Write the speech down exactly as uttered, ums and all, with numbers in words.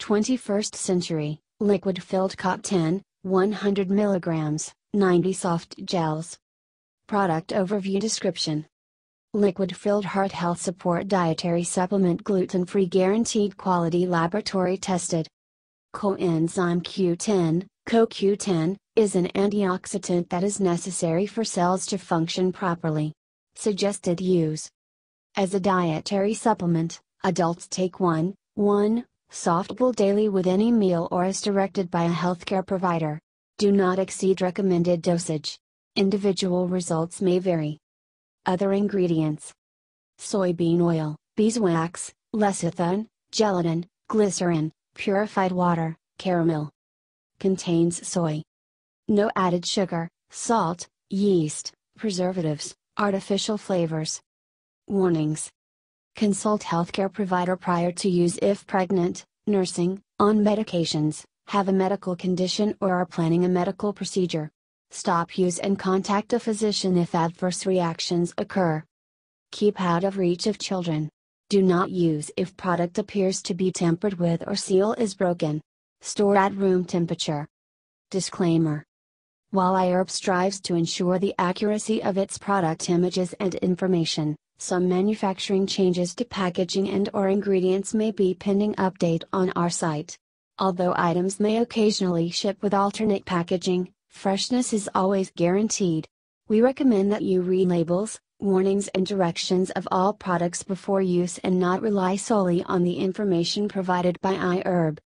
twenty-first Century, liquid-filled C O Q ten, one hundred milligrams, ninety soft gels. Product overview description. Liquid-filled heart health support dietary supplement, gluten-free, guaranteed quality, laboratory tested. Coenzyme Q ten, C O Q ten, is an antioxidant that is necessary for cells to function properly. Suggested use. As a dietary supplement, adults take one, one softgel daily with any meal or as directed by a healthcare provider. Do not exceed recommended dosage. Individual results may vary. Other ingredients: soybean oil, beeswax, lecithin, gelatin, glycerin, purified water, caramel. Contains soy. No added sugar, salt, yeast, preservatives, artificial flavors. Warnings. Consult healthcare provider prior to use if pregnant, nursing, on medications, have a medical condition or are planning a medical procedure. Stop use and contact a physician if adverse reactions occur. Keep out of reach of children. Do not use if product appears to be tampered with or seal is broken. Store at room temperature. Disclaimer. While iHerb strives to ensure the accuracy of its product images and information, some manufacturing changes to packaging and/or ingredients may be pending update on our site. Although items may occasionally ship with alternate packaging, freshness is always guaranteed. We recommend that you read labels, warnings and directions of all products before use and not rely solely on the information provided by iHerb.